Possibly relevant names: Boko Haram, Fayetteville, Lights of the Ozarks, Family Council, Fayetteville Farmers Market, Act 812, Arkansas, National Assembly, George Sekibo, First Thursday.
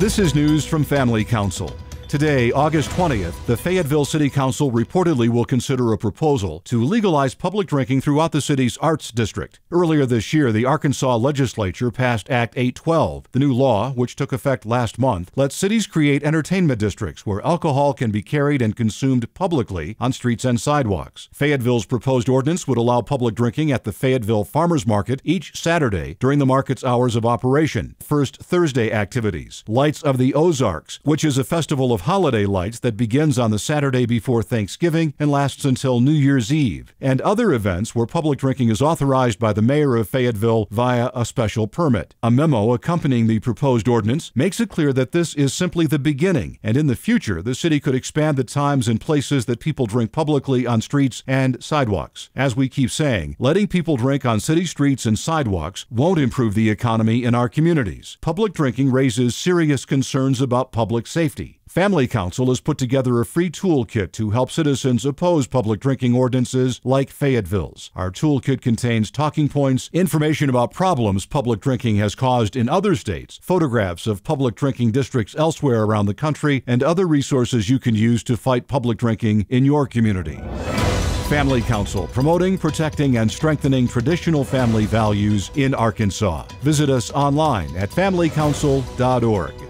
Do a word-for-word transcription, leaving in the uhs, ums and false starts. This is news from Family Council. Today, August twentieth, the Fayetteville City Council reportedly will consider a proposal to legalize public drinking throughout the city's arts district. Earlier this year, the Arkansas legislature passed Act eight twelve. The new law, which took effect last month, lets cities create entertainment districts where alcohol can be carried and consumed publicly on streets and sidewalks. Fayetteville's proposed ordinance would allow public drinking at the Fayetteville Farmers Market each Saturday during the market's hours of operation. First Thursday activities, Lights of the Ozarks, which is a festival of holiday lights that begins on the Saturday before Thanksgiving and lasts until New Year's Eve, and other events where public drinking is authorized by the mayor of Fayetteville via a special permit. A memo accompanying the proposed ordinance makes it clear that this is simply the beginning, and in the future, the city could expand the times and places that people drink publicly on streets and sidewalks. As we keep saying, letting people drink on city streets and sidewalks won't improve the economy in our communities. Public drinking raises serious concerns about public safety. Family Council has put together a free toolkit to help citizens oppose public drinking ordinances like Fayetteville's. Our toolkit contains talking points, information about problems public drinking has caused in other states, photographs of public drinking districts elsewhere around the country, and other resources you can use to fight public drinking in your community. Family Council, promoting, protecting, and strengthening traditional family values in Arkansas. Visit us online at family council dot org.